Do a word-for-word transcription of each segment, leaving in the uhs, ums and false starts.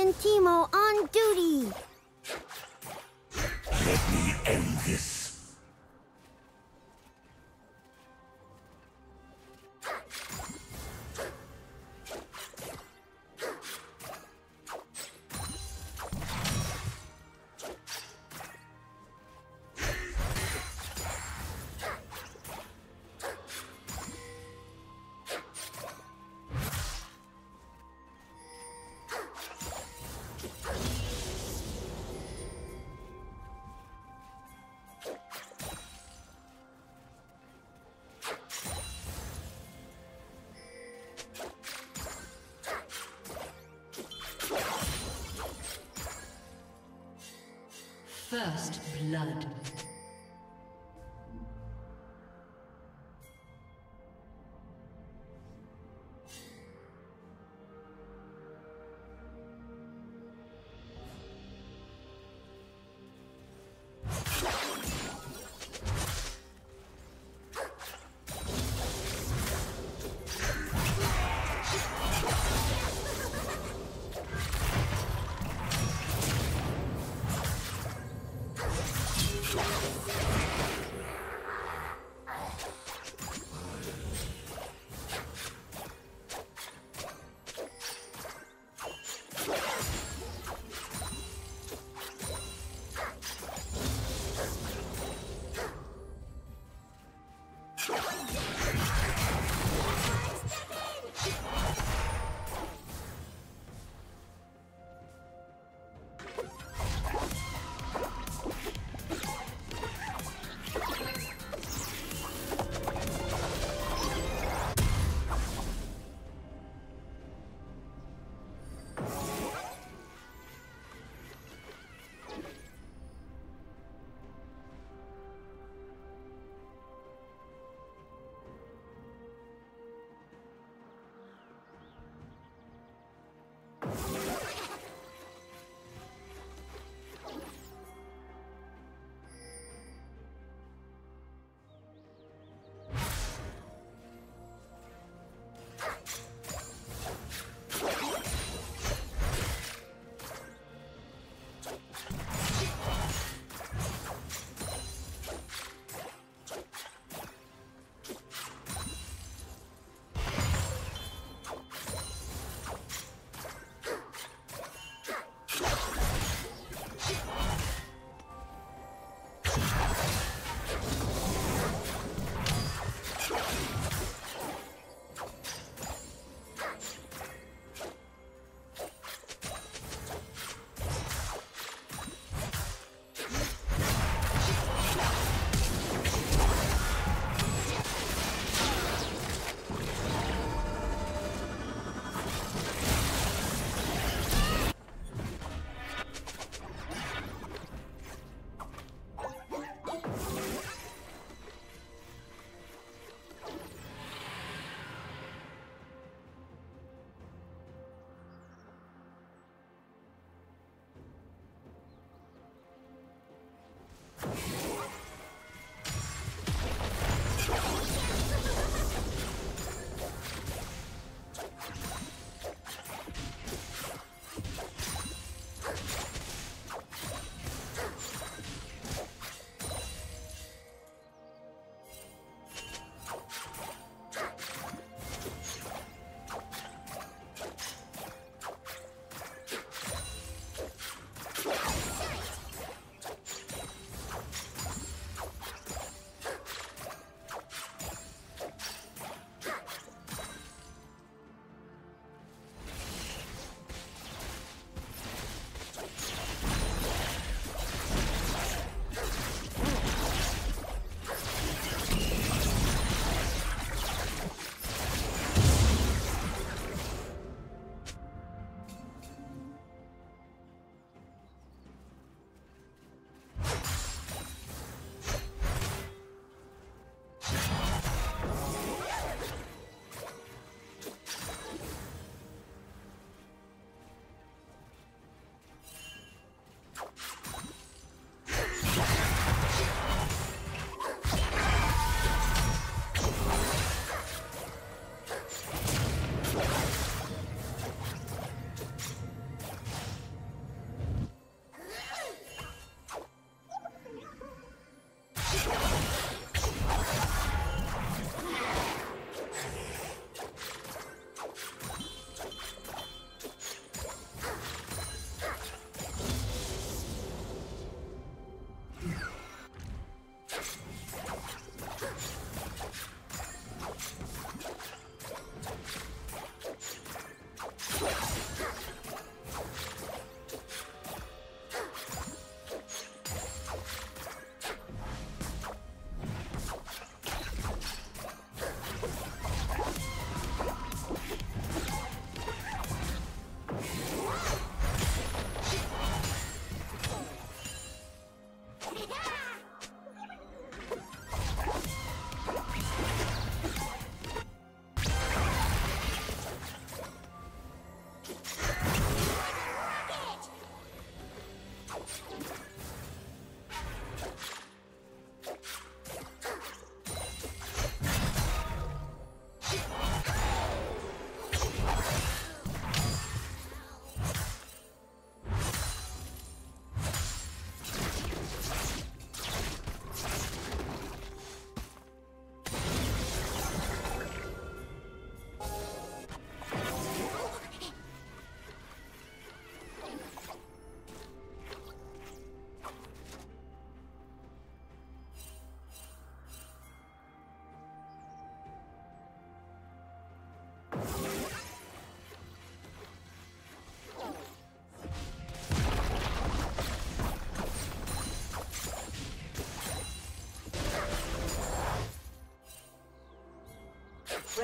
Captain Teemo on duty! Let me end this. First blood. What?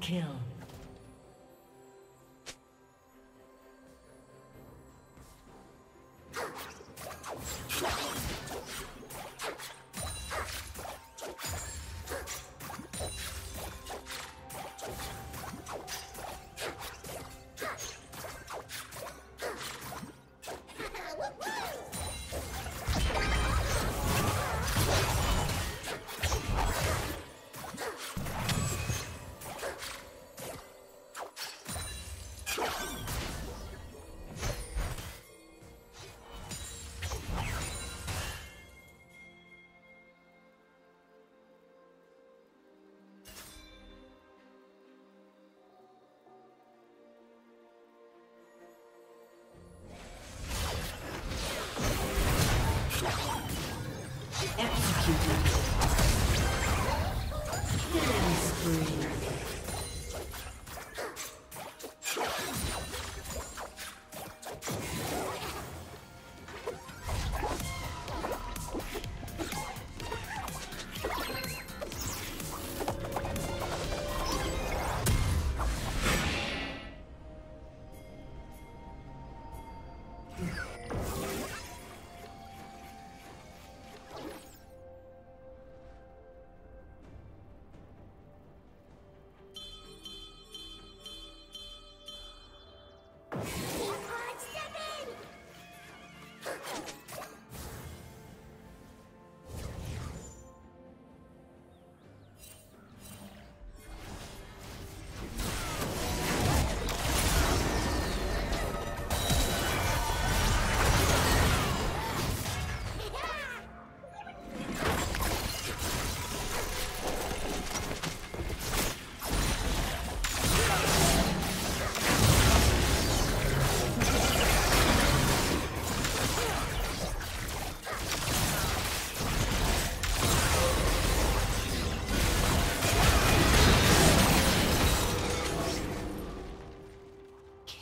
Kill.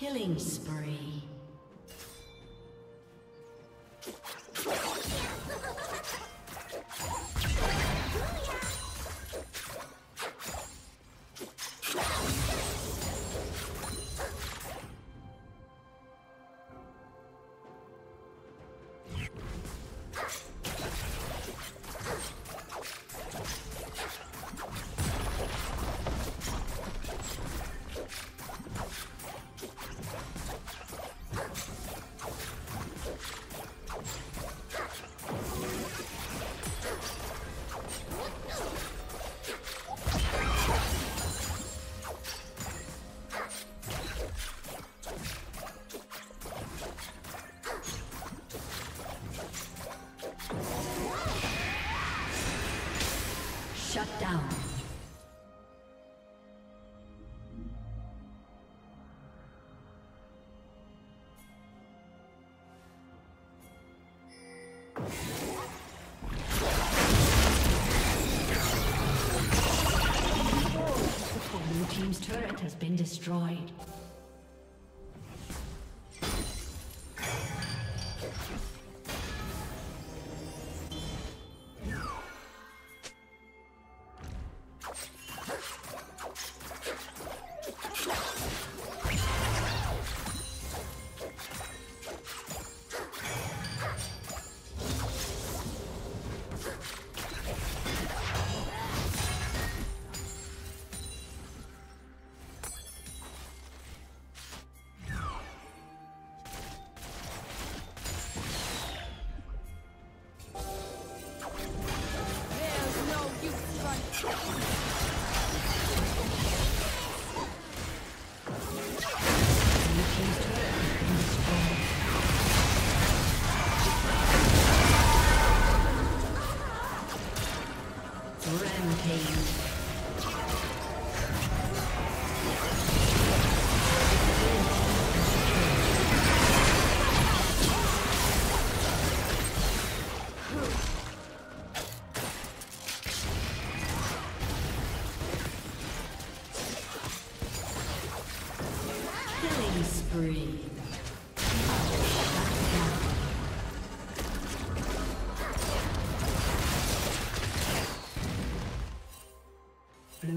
Killing spree. Shut down. Blue team's turret has been destroyed. Blue team's turret has been destroyed. Rampage. Blue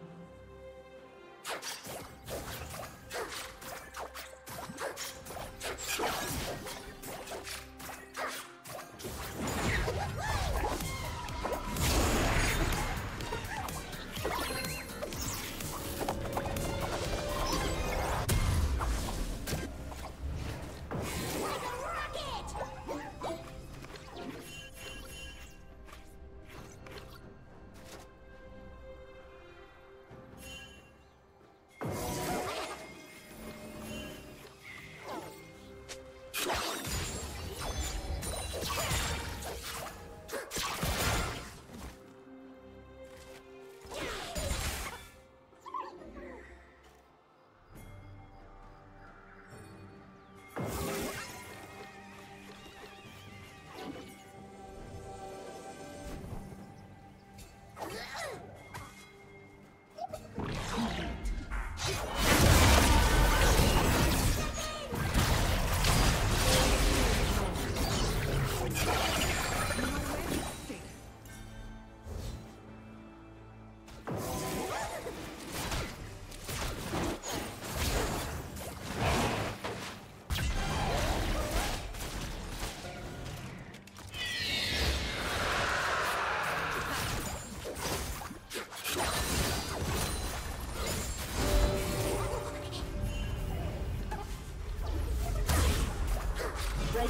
Red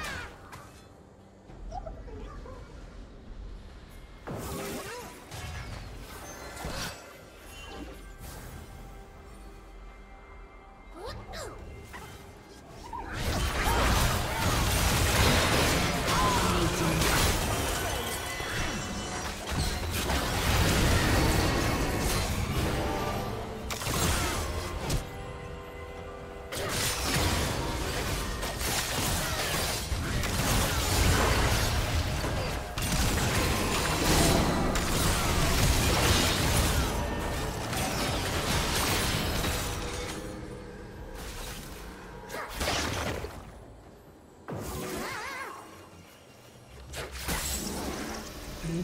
Blue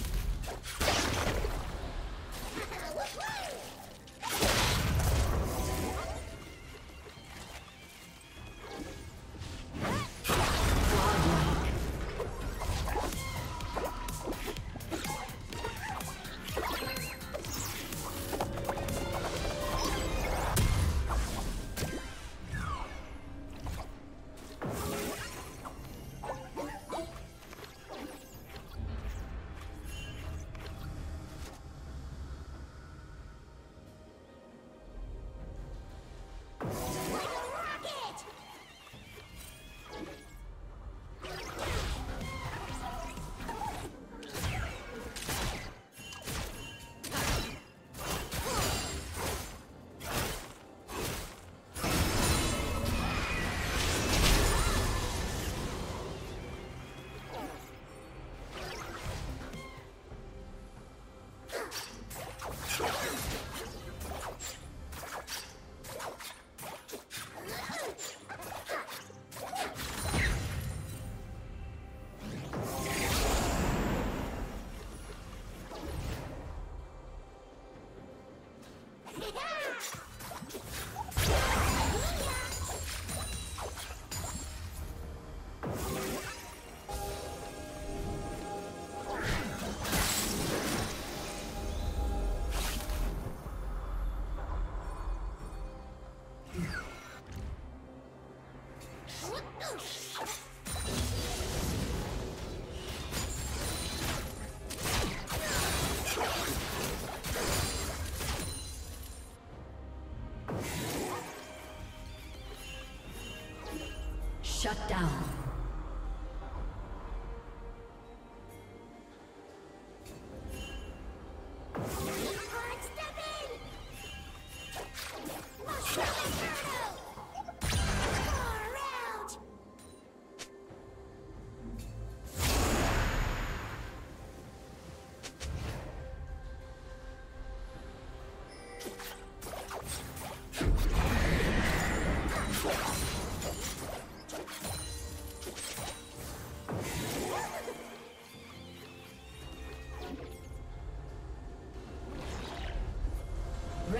Shut down.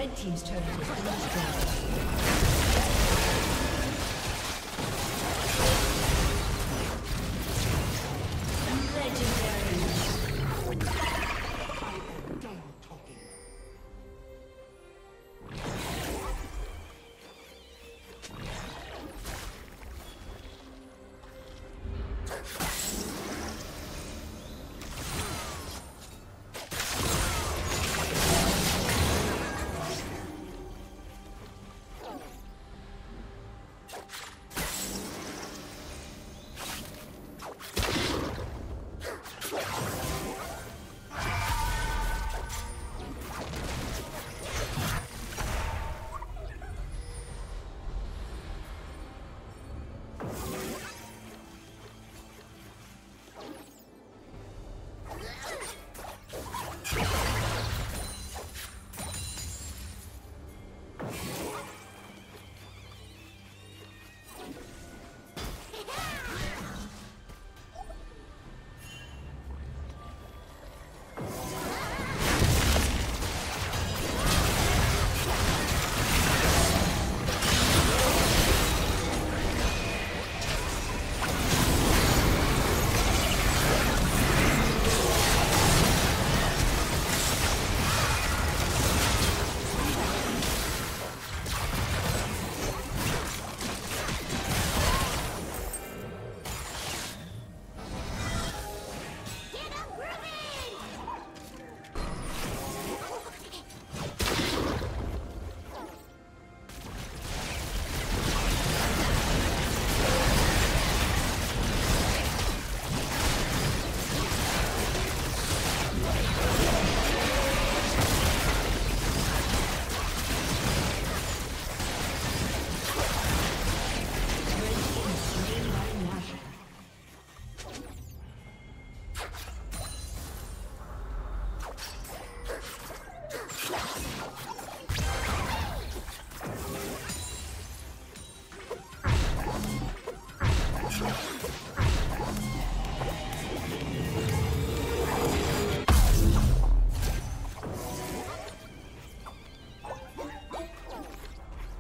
Red team's turret has been destroyed.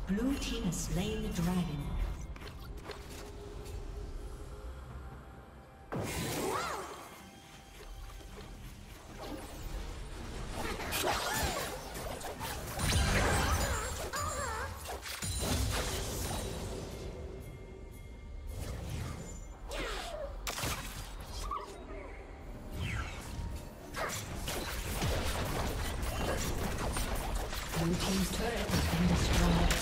Blue team has slain the dragon. Blue team's turret has been destroyed.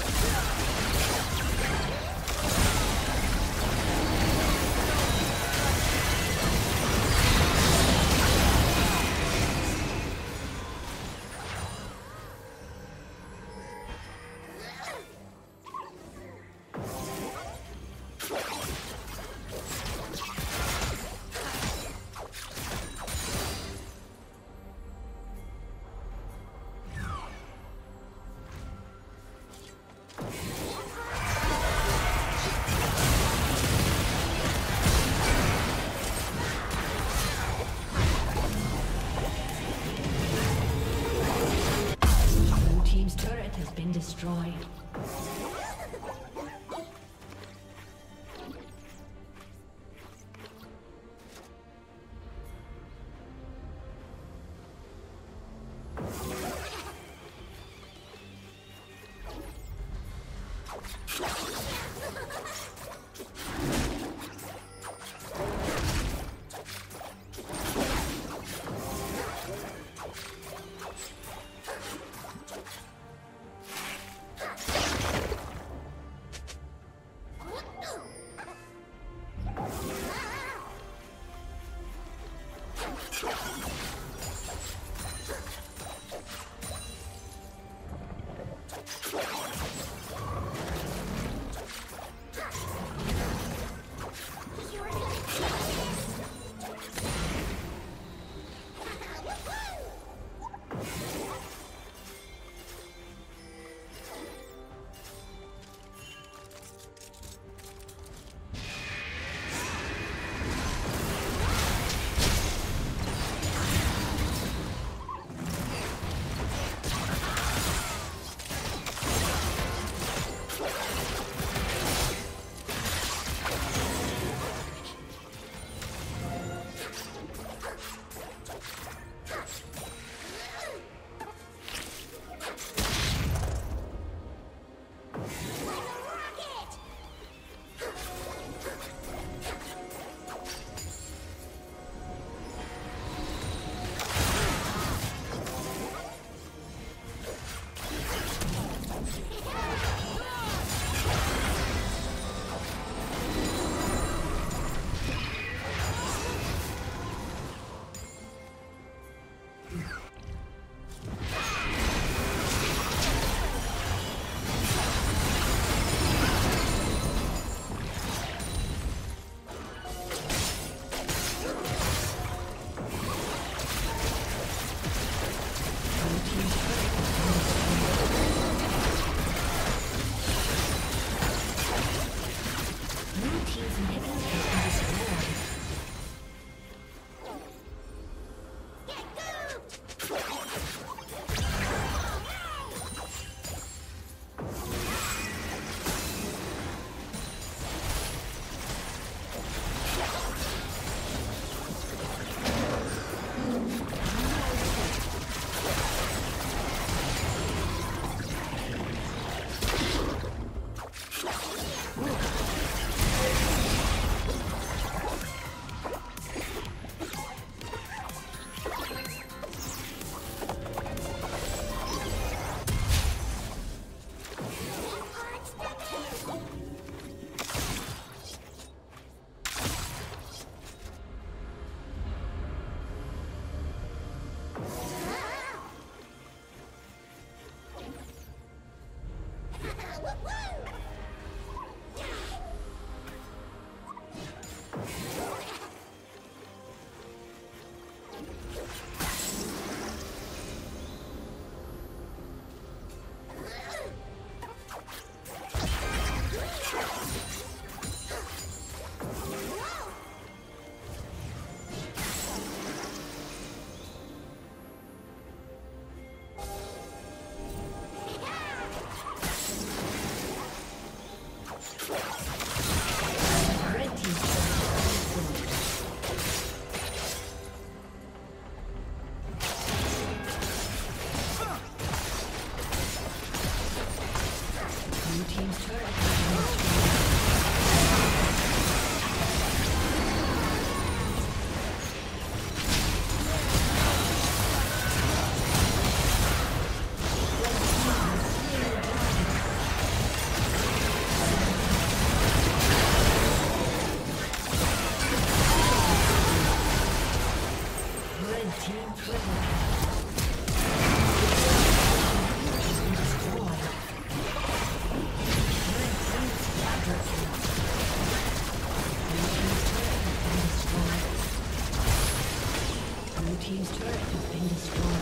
team's turret has been destroyed.